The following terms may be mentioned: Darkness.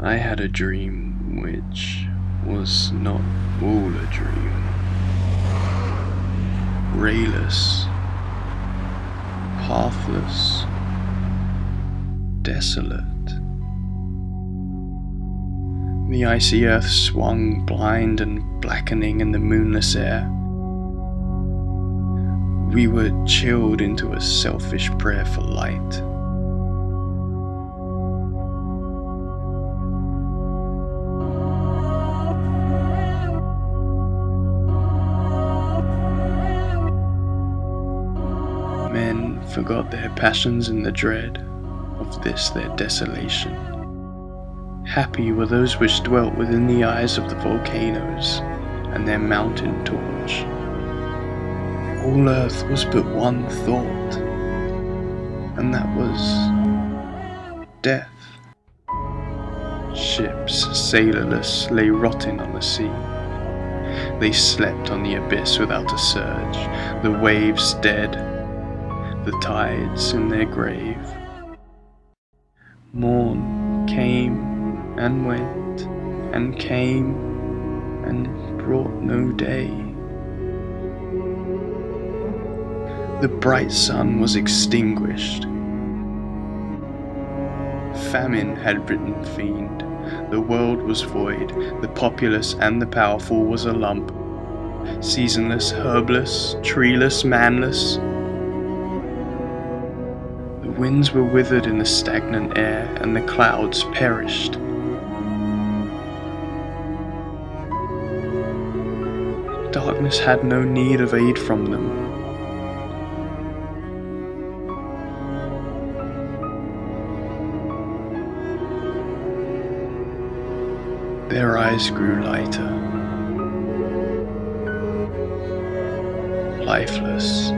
I had a dream which was not all a dream. Rayless, pathless, desolate. The icy earth swung blind and blackening in the moonless air. We were chilled into a selfish prayer for light. Men forgot their passions in the dread of this their desolation. Happy were those which dwelt within the eyes of the volcanoes and their mountain torch. All earth was but one thought, and that was death. Ships, sailorless, lay rotting on the sea. They slept on the abyss without a surge, the waves dead, the tides in their grave. Morn came and went, and came and brought no day. The bright sun was extinguished. Famine had written fiend. The world was void. The populace and the powerful was a lump. Seasonless, herbless, treeless, manless. The winds were withered in the stagnant air, and the clouds perished. Darkness had no need of aid from them. Their eyes grew lighter, lifeless.